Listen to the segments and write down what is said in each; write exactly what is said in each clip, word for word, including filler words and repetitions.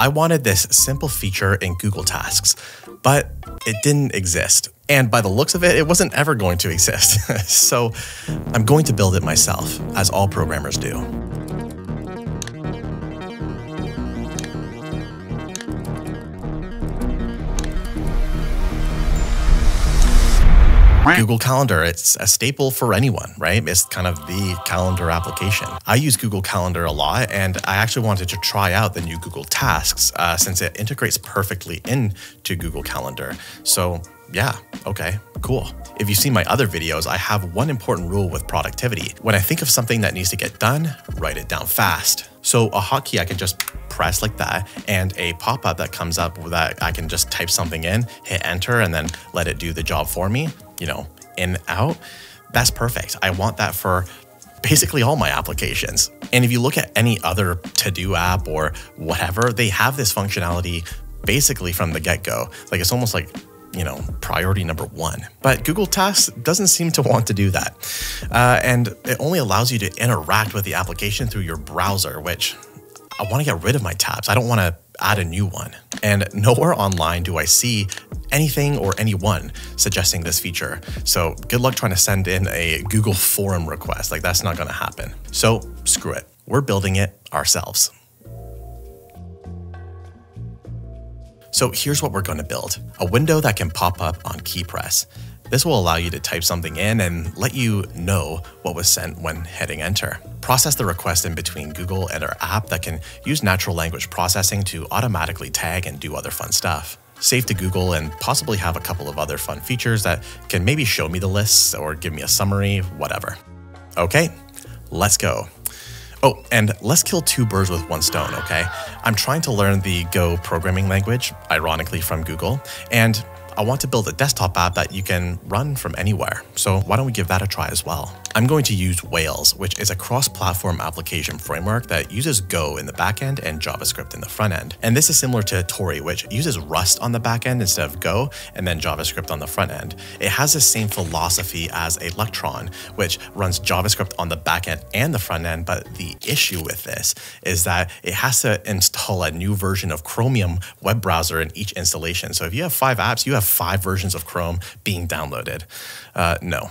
I wanted this simple feature in Google Tasks, but it didn't exist. And by the looks of it, it wasn't ever going to exist. So I'm going to build it myself, as all programmers do. Google Calendar, it's a staple for anyone, right? It's kind of the calendar application. I use Google Calendar a lot, and I actually wanted to try out the new Google Tasks uh, since it integrates perfectly into Google Calendar. So yeah, okay, cool. If you've seen my other videos, I have one important rule with productivity. When I think of something that needs to get done, write it down fast. So a hotkey I can just press like that, and a pop-up that comes up that I can just type something in, hit enter, and then let it do the job for me. You know, in, out, that's perfect. I want that for basically all my applications. And if you look at any other to-do app or whatever, they have this functionality basically from the get-go. Like it's almost like, you know, priority number one. But Google Tasks doesn't seem to want to do that. Uh, and it only allows you to interact with the application through your browser, which I want to get rid of my tabs. I don't want to add a new one. And nowhere online do I see anything or anyone suggesting this feature. So good luck trying to send in a Google forum request. Like that's not going to happen. So screw it. We're building it ourselves. So here's what we're going to build. A window that can pop up on key press. This will allow you to type something in and let you know what was sent when hitting enter. Process the request in between Google and our app that can use natural language processing to automatically tag and do other fun stuff. Save to Google and possibly have a couple of other fun features that can maybe show me the lists or give me a summary, whatever. Okay, let's go. Oh, and let's kill two birds with one stone, okay? I'm trying to learn the Go programming language, ironically from Google, and I want to build a desktop app that you can run from anywhere. So why don't we give that a try as well? I'm going to use Wails, which is a cross-platform application framework that uses Go in the backend and JavaScript in the front end. And this is similar to Tauri, which uses Rust on the backend instead of Go and then JavaScript on the front end. It has the same philosophy as Electron, which runs JavaScript on the backend and the front end. But the issue with this is that it has to install a new version of Chromium web browser in each installation. So if you have five apps, you have five versions of Chrome being downloaded. Uh, no.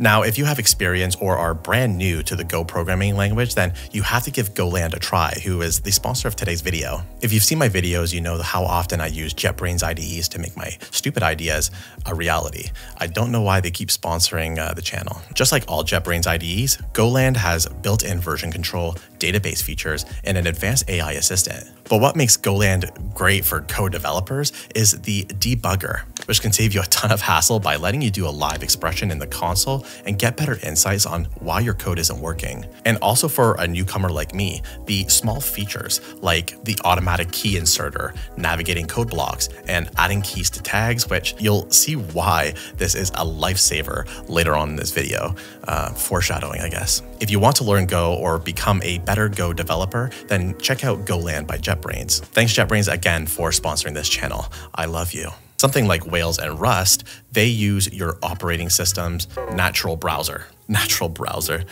Now, if you have experience or are brand new to the Go programming language, then you have to give GoLand a try, who is the sponsor of today's video. If you've seen my videos, you know how often I use JetBrains I D Es to make my stupid ideas a reality. I don't know why they keep sponsoring uh, the channel. Just like all JetBrains I D Es, GoLand has built-in version control, database features, and an advanced A I assistant. But what makes GoLand great for code developers is the debugger, which can save you a ton of hassle by letting you do a live expression in the console and get better insights on why your code isn't working. And also for a newcomer like me, the small features like the automatic key inserter, navigating code blocks, and adding keys to tags, which you'll see why this is a lifesaver later on in this video. Uh, foreshadowing, I guess. If you want to learn Go or become a better Go developer, then check out GoLand by JetBrains. Thanks JetBrains again for sponsoring this channel. I love you. Something like Wails and Rust, they use your operating system's natural browser. Natural browser.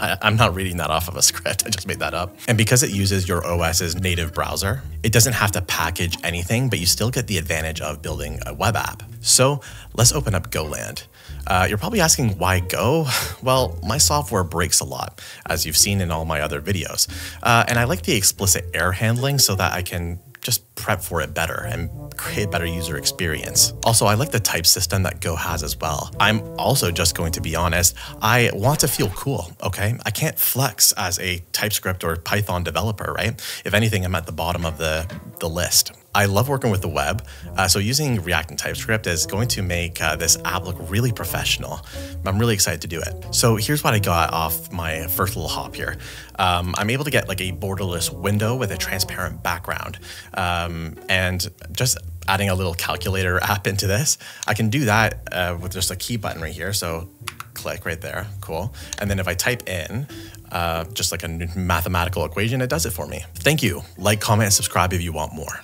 I, I'm not reading that off of a script. I just made that up. And because it uses your O S's native browser, it doesn't have to package anything, but you still get the advantage of building a web app. So let's open up GoLand. Uh, you're probably asking why Go? Well, my software breaks a lot, as you've seen in all my other videos. Uh, and I like the explicit error handling so that I can just prep for it better and create better user experience. Also, I like the type system that Go has as well. I'm also just going to be honest, I want to feel cool, okay? I can't flex as a TypeScript or Python developer, right? If anything, I'm at the bottom of the, the list. I love working with the web, uh, so using React and TypeScript is going to make uh, this app look really professional. I'm really excited to do it. So here's what I got off my first little hop here. Um, I'm able to get like a borderless window with a transparent background, um, and just adding a little calculator app into this. I can do that uh, with just a key button right here. So click right there, cool. And then if I type in, uh, just like a mathematical equation, it does it for me. Thank you. Like, comment, and subscribe if you want more.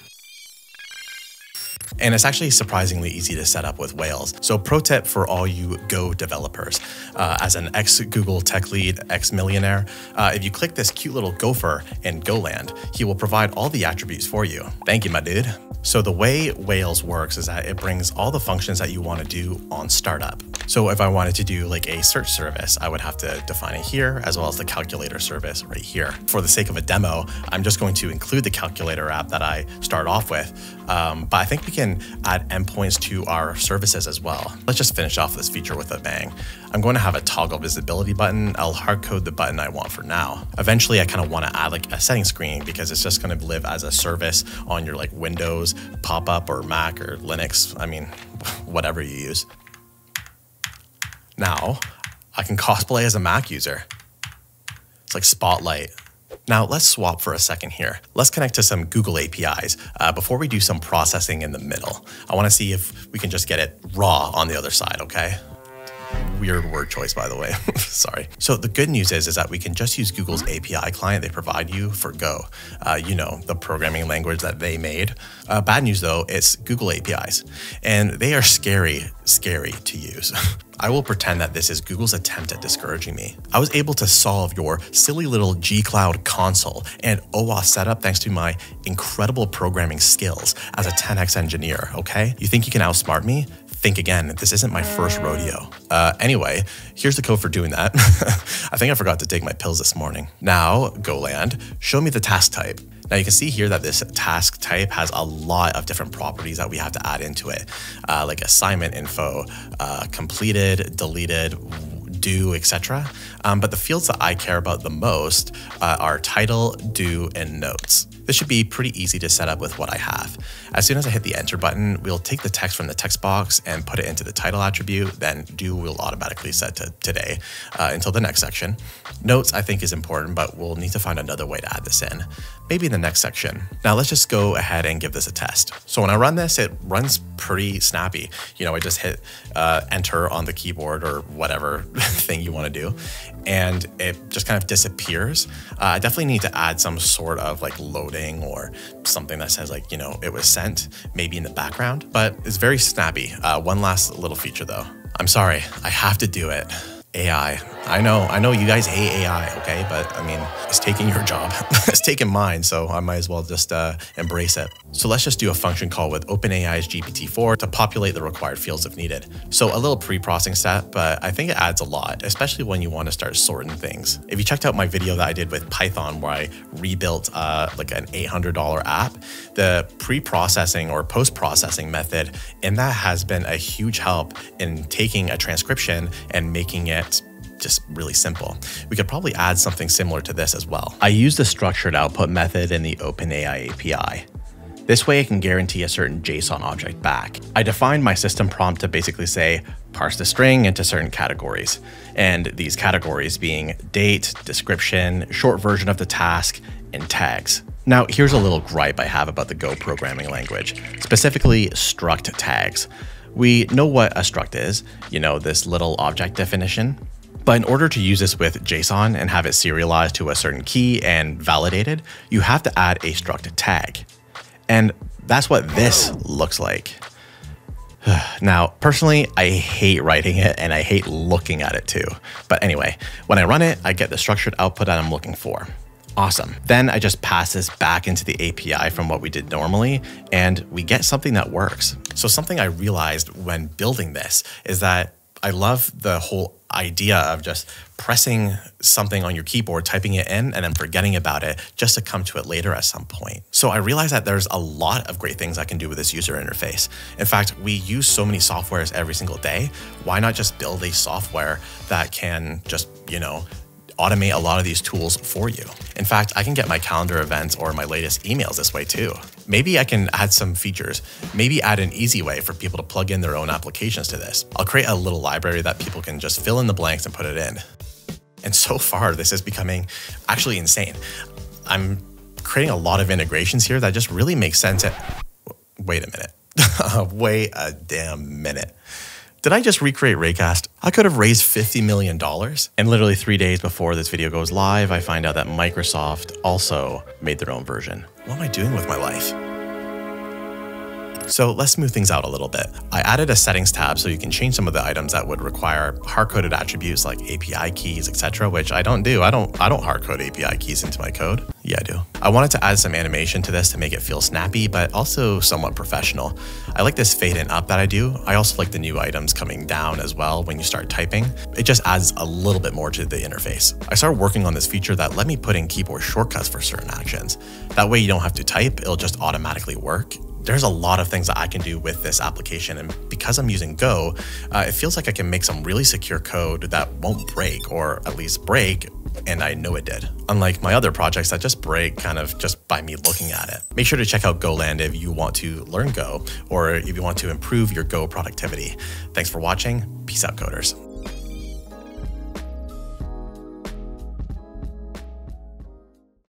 And it's actually surprisingly easy to set up with Wails. So pro tip for all you Go developers, uh, as an ex-Google tech lead, ex-millionaire, uh, if you click this cute little gopher in GoLand, he will provide all the attributes for you. Thank you, my dude. So the way Wails works is that it brings all the functions that you want to do on startup. So if I wanted to do like a search service, I would have to define it here, as well as the calculator service right here. For the sake of a demo, I'm just going to include the calculator app that I start off with. Um, but I think we can add endpoints to our services as well. Let's just finish off this feature with a bang. I'm going to have a toggle visibility button. I'll hard code the button I want for now. Eventually, I kind of want to add like a setting screen because it's just going to live as a service on your like Windows pop-up or Mac or Linux. I mean, whatever you use. Now, I can cosplay as a Mac user. It's like Spotlight. Now let's swap for a second here. Let's connect to some Google A P Is uh, before we do some processing in the middle. I want to see if we can just get it raw on the other side, okay? Weird word choice, by the way. Sorry. So the good news is, is that we can just use Google's A P I client they provide you for Go. Uh, you know, the programming language that they made. Uh, bad news though, it's Google A P Is. And they are scary, scary to use. I will pretend that this is Google's attempt at discouraging me. I was able to solve your silly little G Cloud console and OAuth setup thanks to my incredible programming skills as a ten X engineer, okay? You think you can outsmart me? Think again, this isn't my first rodeo. Uh, anyway, here's the code for doing that. I think I forgot to take my pills this morning. Now, GoLand, show me the task type. Now you can see here that this task type has a lot of different properties that we have to add into it, uh, like assignment info, uh, completed, deleted, do, et cetera. Um, but the fields that I care about the most uh, are title, do, and notes. This should be pretty easy to set up with what I have. As soon as I hit the enter button, we'll take the text from the text box and put it into the title attribute, then do will automatically set to today uh, until the next section. Notes I think is important, but we'll need to find another way to add this in, maybe in the next section. Now let's just go ahead and give this a test. So when I run this, it runs pretty snappy. You know, I just hit uh, enter on the keyboard or whatever thing you want to do, and it just kind of disappears. Uh, I definitely need to add some sort of like loading or something that says like, you know, it was sent maybe in the background, but it's very snappy. Uh, one last little feature though. I'm sorry, I have to do it. A I. I know, I know you guys hate A I, okay? But I mean, it's taking your job. It's taking mine, so I might as well just uh, embrace it. So let's just do a function call with OpenAI's G P T four to populate the required fields if needed. So a little pre-processing step, but I think it adds a lot, especially when you want to start sorting things. If you checked out my video that I did with Python where I rebuilt uh, like an eight hundred dollar app, the pre-processing or post-processing method in that has been a huge help in taking a transcription and making it just really simple. We could probably add something similar to this as well. I use the structured output method in the OpenAI A P I. This way I can guarantee a certain JSON object back. I defined my system prompt to basically say, parse the string into certain categories, and these categories being date, description, short version of the task, and tags. Now, here's a little gripe I have about the Go programming language, specifically struct tags. We know what a struct is, you know, this little object definition. But in order to use this with JSON and have it serialized to a certain key and validated, you have to add a struct tag. And that's what this looks like. Now, personally, I hate writing it and I hate looking at it too. But anyway, when I run it, I get the structured output that I'm looking for. Awesome. Then I just pass this back into the A P I from what we did normally, and we get something that works. So something I realized when building this is that I love the whole idea of just pressing something on your keyboard, typing it in, and then forgetting about it just to come to it later at some point. So I realized that there's a lot of great things I can do with this user interface. In fact, we use so many softwares every single day. Why not just build a software that can just, you know, automate a lot of these tools for you? In fact, I can get my calendar events or my latest emails this way too. Maybe I can add some features, maybe add an easy way for people to plug in their own applications to this. I'll create a little library that people can just fill in the blanks and put it in. And so far, this is becoming actually insane. I'm creating a lot of integrations here that just really make sense at, wait a minute, wait a damn minute. Did I just recreate Raycast? I could have raised fifty million dollars. And literally three days before this video goes live, I find out that Microsoft also made their own version. What am I doing with my life? So let's move things out a little bit. I added a settings tab so you can change some of the items that would require hard-coded attributes like A P I keys, et cetera, which I don't do. I don't, I don't hard-code A P I keys into my code. Yeah, I do. I wanted to add some animation to this to make it feel snappy, but also somewhat professional. I like this fade in up that I do. I also like the new items coming down as well when you start typing. It just adds a little bit more to the interface. I started working on this feature that let me put in keyboard shortcuts for certain actions. That way you don't have to type, it'll just automatically work. There's a lot of things that I can do with this application, and because I'm using Go, uh, it feels like I can make some really secure code that won't break, or at least break, and I know it did. Unlike my other projects that just break kind of just by me looking at it. Make sure to check out GoLand if you want to learn Go, or if you want to improve your Go productivity. Thanks for watching. Peace out, coders.